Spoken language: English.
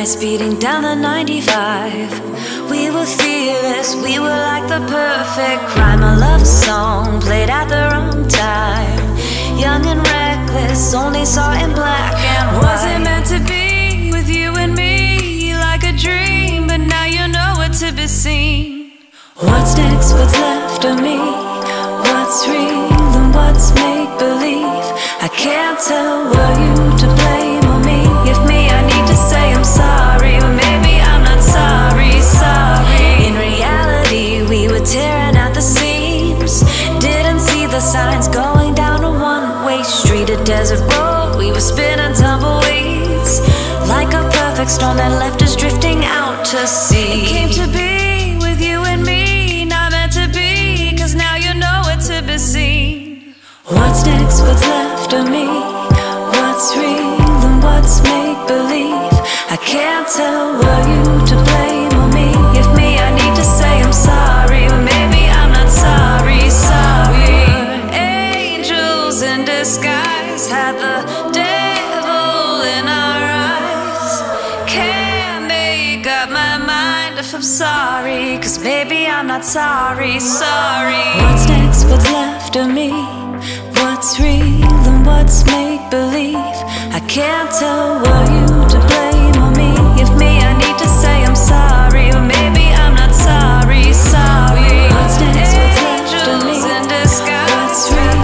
night speeding down the 95. We were fearless, we were like the perfect crime. A love song played at the wrong time. Young and reckless, only saw in black and white. Was it meant to be with you and me, like a dream, but now you know what to be seen. What's next, what's left of me? What's real and what's make-believe? I can't tell, were you to blame or me? If me, I need to say I'm sorry, or maybe I'm not sorry, sorry. In reality, we were tearing at the seams. Didn't see the signs going down a one-way street. A desert road, we were spinning tumbleweeds. Like a perfect storm that left us drifting out to sea. It came to be with you and me, not meant to be, 'cause now you know what to be seen. What's next, what's left of me? What's real? What's make-believe? I can't tell, were you to blame or me? If me, I need to say I'm sorry, or maybe I'm not sorry, sorry. We were angels in disguise, had the devil in our eyes. Can't make up my mind if I'm sorry, 'cause maybe I'm not sorry, sorry. What's next, what's left of me? What's real and what's make-believe? I can't tell, were you to blame on me? If me, I need to say I'm sorry, or maybe I'm not sorry, sorry. What's next, what's left of me? What's real?